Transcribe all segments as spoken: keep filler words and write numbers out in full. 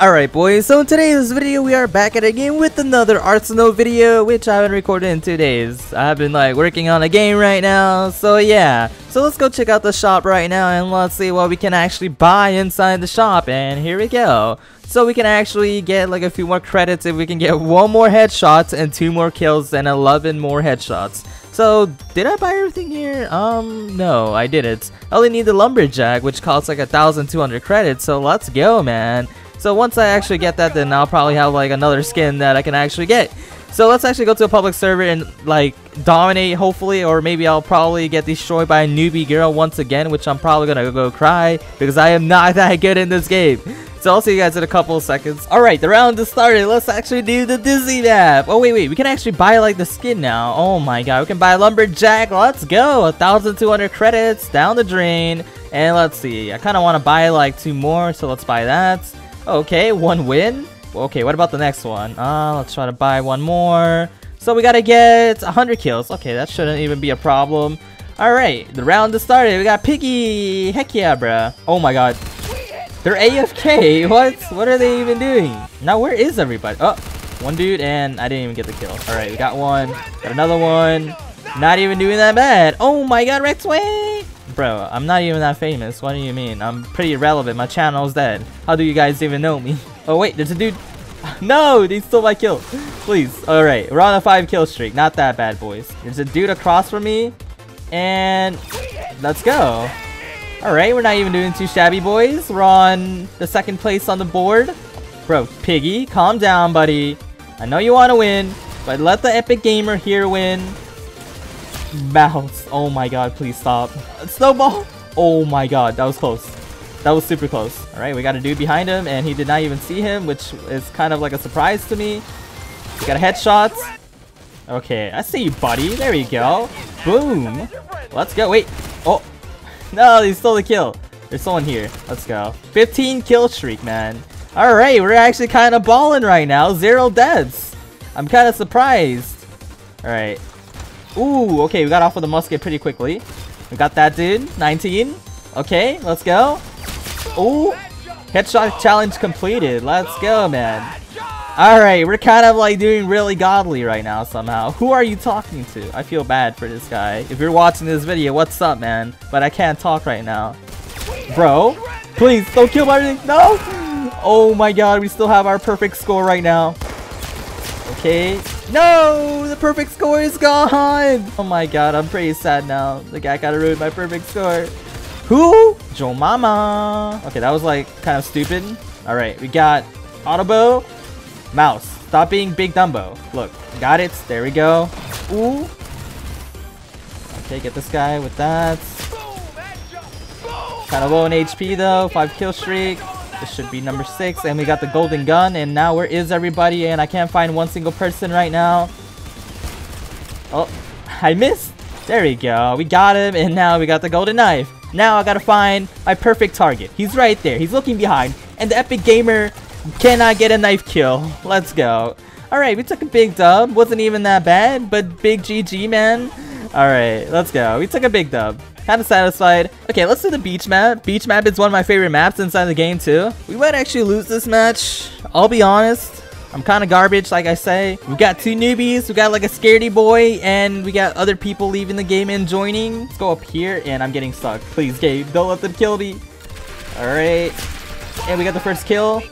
Alright boys, so in today's video we are back at it again with another Arsenal video, which I haven't recorded in two days. I've been like working on a game right now, so yeah. So let's go check out the shop right now and let's see what we can actually buy inside the shop, and here we go. So we can actually get like a few more credits if we can get one more headshot and two more kills and eleven more headshots. So did I buy everything here? Um, no, I didn't. I only need the lumberjack, which costs like one thousand two hundred credits, so let's go, man. So once I actually get that, then I'll probably have like another skin that I can actually get. So let's actually go to a public server and like dominate, hopefully, or maybe I'll probably get destroyed by a newbie girl once again, which I'm probably gonna go cry because I am not that good in this game. So I'll see you guys in a couple of seconds. Alright, the round is started. Let's actually do the Dizzy map. Oh wait, wait, we can actually buy like the skin now. Oh my god, we can buy lumberjack. Let's go. one thousand two hundred credits down the drain. And let's see, I kind of want to buy like two more, so let's buy that. Okay, one win. Okay, what about the next one? Uh, let's try to buy one more. So we gotta get one hundred kills. Okay, that shouldn't even be a problem. Alright, the round is started. We got Piggy. Heck yeah, bruh. Oh my god. They're A F K. What? What are they even doing? Now, where is everybody? Oh, one dude, and I didn't even get the kill. Alright, we got one. Got another one. Not even doing that bad. Oh my god, Rektway. Bro, I'm not even that famous. What do you mean? I'm pretty irrelevant. My channel's dead. How do you guys even know me? Oh wait, there's a dude. No, they stole my kill. Please. Alright, we're on a five kill streak. Not that bad, boys. There's a dude across from me. And let's go. Alright, we're not even doing too shabby, boys. We're on the second place on the board. Bro, Piggy, calm down, buddy. I know you want to win, but let the epic gamer here win. Mouse. Oh my god, please stop. Snowball. Oh my god, that was close. That was super close. Alright, we got a dude behind him and he did not even see him, which is kind of like a surprise to me. We got a headshot. Okay, I see you, buddy. There you go. Boom. Let's go. Wait. Oh. No, he stole the kill. There's someone here. Let's go. fifteen kill streak, man. Alright, we're actually kind of balling right now. Zero deaths. I'm kind of surprised. Alright. Ooh, okay, we got off with the musket pretty quickly. We got that dude, nineteen. Okay, let's go. Ooh, headshot challenge completed. Let's go, man. Alright, we're kind of like doing really godly right now somehow. Who are you talking to? I feel bad for this guy. If you're watching this video, what's up, man? But I can't talk right now. Bro, please, don't kill my... No! Oh my god, we still have our perfect score right now. Okay. No! The perfect score is gone! Oh my god, I'm pretty sad now. The guy kinda ruined my perfect score. Who? Joe Mama. Okay, that was like kind of stupid. Alright, we got Autobow. Mouse. Stop being Big Dumbo. Look, got it. There we go. Ooh. Okay, get this guy with that. Kind of low on H P though. five kill streak. This should be number six, and we got the golden gun, and now where is everybody? And I can't find one single person right now. Oh, I missed. There we go. We got him, and now we got the golden knife. Now I gotta find my perfect target. He's right there. He's looking behind, and the epic gamer cannot get a knife kill. Let's go. All right, we took a big dub. Wasn't even that bad, but big G G, man. All right, let's go. We took a big dub. Kind of satisfied. Okay, let's do the beach map. Beach map is one of my favorite maps inside the game too. We might actually lose this match. I'll be honest. I'm kind of garbage, like I say. We got two newbies. We got like a scaredy boy, and we got other people leaving the game and joining. Let's go up here, and I'm getting stuck. Please, game, don't let them kill me. All right, and we got the first kill.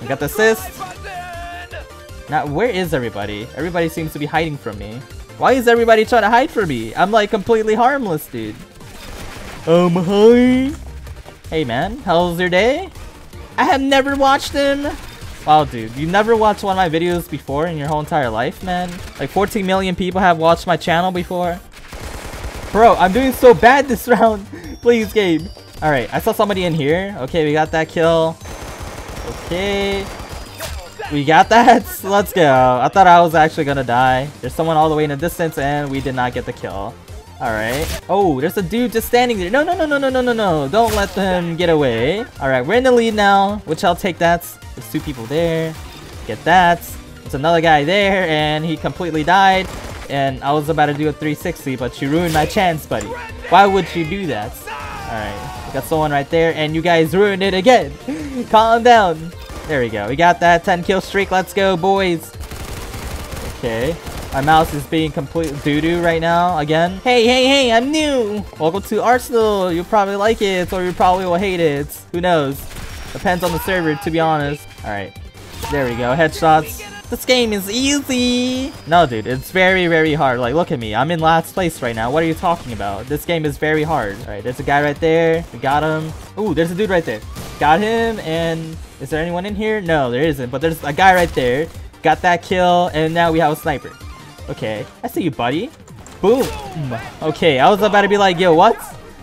We got the assist. Now, where is everybody? Everybody seems to be hiding from me. Why is everybody trying to hide from me? I'm like completely harmless, dude. Um, hi. Hey, man. How's your day? I have never watched him. Wow, dude. You never watched one of my videos before in your whole entire life, man? Like fourteen million people have watched my channel before. Bro, I'm doing so bad this round. Please, game. Alright, I saw somebody in here. Okay, we got that kill. Okay. We got that. Let's go. I thought I was actually gonna die. There's someone all the way in the distance, and we did not get the kill. Alright. Oh, there's a dude just standing there. No, no, no, no, no, no, no, no. Don't let them get away. Alright, we're in the lead now, which I'll take that. There's two people there. Get that. There's another guy there, and he completely died. And I was about to do a three sixty, but you ruined my chance, buddy. Why would you do that? Alright. We got someone right there, and you guys ruined it again. Calm down. There we go. We got that ten kill streak. Let's go, boys. Okay. My mouse is being complete doo-doo right now again. Hey, hey, hey, I'm new. Welcome to Arsenal. You'll probably like it or you probably will hate it. Who knows? Depends on the server, to be honest. All right. There we go. Headshots. This game is easy. No, dude, it's very, very hard. Like, look at me. I'm in last place right now. What are you talking about? This game is very hard. All right, there's a guy right there. We got him. Ooh, there's a dude right there. Got him. And is there anyone in here? No, there isn't. But there's a guy right there. Got that kill. And now we have a sniper. Okay. I see you, buddy. Boom. Okay, I was about to be like, yo, what?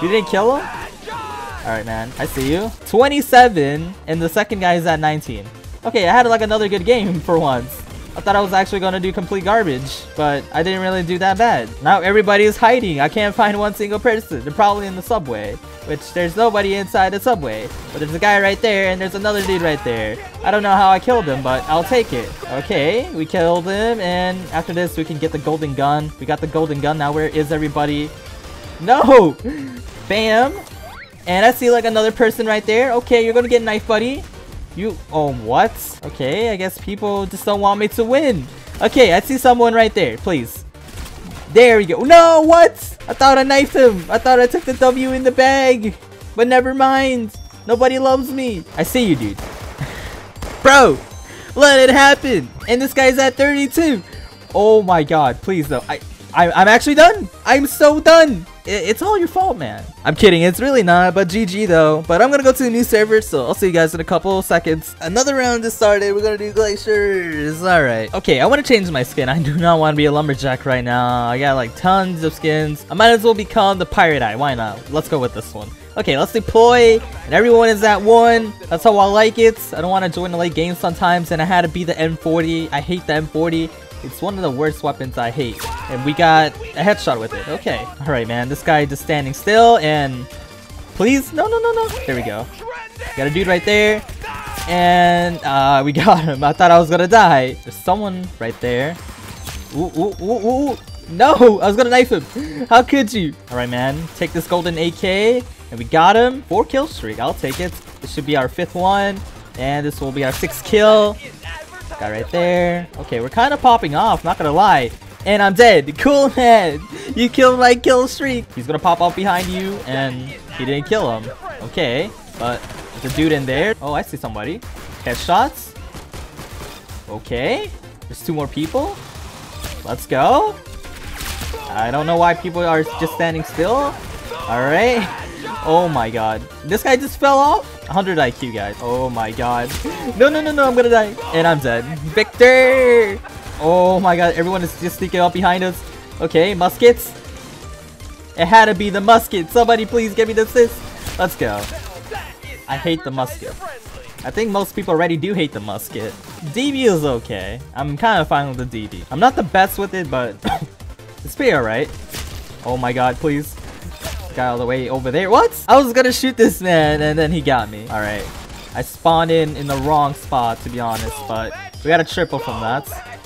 You didn't kill him? All right, man. I see you. twenty-seven. And the second guy is at nineteen. Okay, I had like another good game for once. I thought I was actually gonna do complete garbage, but I didn't really do that bad. Now everybody is hiding. I can't find one single person. They're probably in the subway, which there's nobody inside the subway. But there's a guy right there and there's another dude right there. I don't know how I killed him, but I'll take it. Okay, we killed him, and after this we can get the golden gun. We got the golden gun now. Where is everybody? No! Bam! And I see like another person right there. Okay, you're gonna get knife, buddy. You, oh, what? Okay, I guess people just don't want me to win. Okay, I see someone right there, please. There we go. No, what? I thought I knifed him. I thought I took the W in the bag. But never mind. Nobody loves me. I see you, dude. Bro, let it happen. And this guy's at thirty-two. Oh my god, please, though. I, I, I'm actually done. I'm so done. It's all your fault, man. I'm kidding. It's really not, but G G though. But I'm gonna go to a new server, so I'll see you guys in a couple seconds. Another round just started. We're gonna do glaciers. All right. Okay, I want to change my skin. I do not want to be a lumberjack right now. I got like tons of skins. I might as well become the pirate eye. Why not? Let's go with this one. Okay, let's deploy. And everyone is at one. That's how I like it. I don't want to join the late game sometimes, and I had to be the M forty. I hate the M forty. It's one of the worst weapons I hate. And we got a headshot with it. Okay. All right, man. This guy just standing still and... Please? No, no, no, no. There we go. Got a dude right there. And uh, we got him. I thought I was going to die. There's someone right there. Ooh, ooh, ooh, ooh. No! I was going to knife him. How could you? All right, man. Take this golden A K. And we got him. Four kill streak. I'll take it. This should be our fifth one. And this will be our sixth kill. Guy right there. Okay, we're kind of popping off, not gonna lie. And I'm dead. Cool, man. You killed my kill streak. He's gonna pop up behind you, and he didn't kill him. Okay, but there's a dude in there. Oh, I see somebody. Headshots. Okay, there's two more people. Let's go. I don't know why people are just standing still. All right. Oh my god. This guy just fell off. one hundred I Q, guys. Oh my god. No, no, no, no. I'm gonna die. And I'm dead. Victor! Oh my god. Everyone is just sneaking up behind us. Okay, muskets. It had to be the musket. Somebody please give me the assist. Let's go. I hate the musket. I think most people already do hate the musket. D B is okay. I'm kind of fine with the D B. I'm not the best with it, but it's pretty alright. Oh my god, please. Guy all the way over there. What? I was gonna shoot this man and then he got me. All right, I spawned in in the wrong spot, to be honest, but we got a triple from that.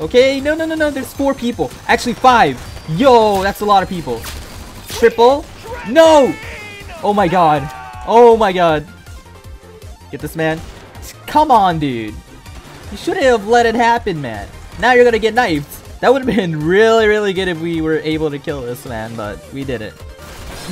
Okay, no, no, no, no, there's four people, actually five. Yo, that's a lot of people. Triple. No, oh my god, oh my god. Get this man. Come on, dude, you shouldn't have let it happen, man. Now you're gonna get knifed. That would have been really, really good if we were able to kill this man, but we didn't.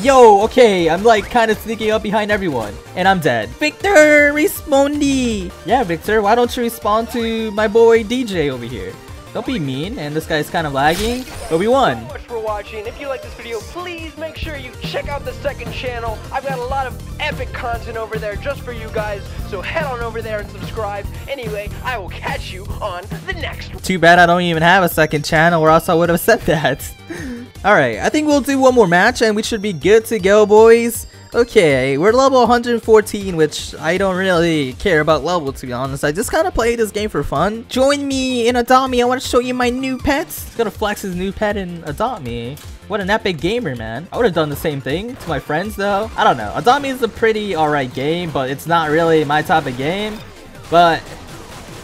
Yo, okay, I'm like kind of sneaking up behind everyone, and I'm dead. Victor, respondy! Yeah, Victor, why don't you respond to my boy D J over here? Don't be mean, and this guy's kind of lagging, but we won. Thank you so much for watching. If you like this video, please make sure you check out the second channel. I've got a lot of epic content over there just for you guys, so head on over there and subscribe. Anyway, I will catch you on the next one. Too bad I don't even have a second channel, or else I would have said that. Alright, I think we'll do one more match and we should be good to go, boys. Okay, we're level one hundred fourteen, which I don't really care about level, to be honest. I just kind of play this game for fun. Join me in Adopt Me. I want to show you my new pets. He's gonna flex his new pet in Adopt Me. What an epic gamer, man. I would have done the same thing to my friends, though. I don't know. Adopt Me is a pretty alright game, but it's not really my type of game. But...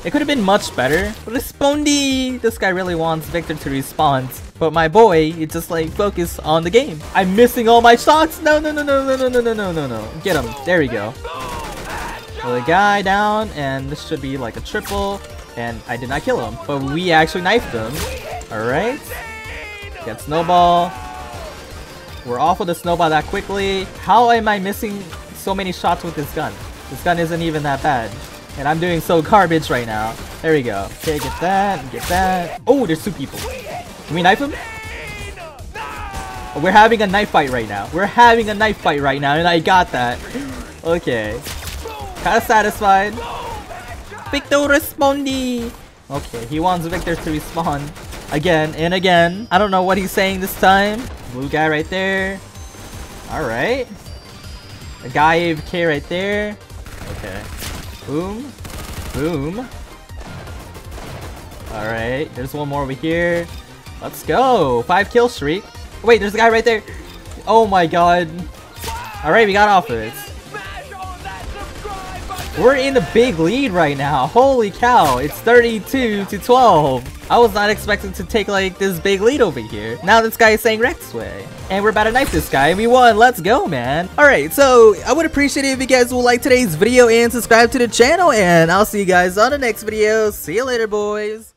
it could have been much better. Respondy! This guy really wants Victor to respond. But my boy, you just like focus on the game. I'm missing all my shots! No, no, no, no, no, no, no, no, no, no, no. Get him. There we go. Another guy down, and this should be like a triple, and I did not kill him, but we actually knifed him. Alright. Get snowball. We're off with the snowball that quickly. How am I missing so many shots with this gun? This gun isn't even that bad. And I'm doing so garbage right now. There we go. Okay, get that, get that. Oh, there's two people. Can we knife him? We're having a knife fight right now. We're having a knife fight right now, and I got that. Okay. Kinda satisfied. Victor respondi! Okay, he wants Victor to respond. Again and again. I don't know what he's saying this time. Blue guy right there. Alright. A guy A F K right there. Okay. Boom. Boom. Alright, there's one more over here. Let's go! Five kill streak. Wait, there's a guy right there! Oh my god. Alright, we got off of it. We're in a big lead right now. Holy cow, it's thirty-two to twelve. I was not expecting to take like this big lead over here. Now this guy is saying Rektway. And we're about to knife this guy and we won. Let's go, man. Alright, so I would appreciate it if you guys would like today's video and subscribe to the channel. And I'll see you guys on the next video. See you later, boys.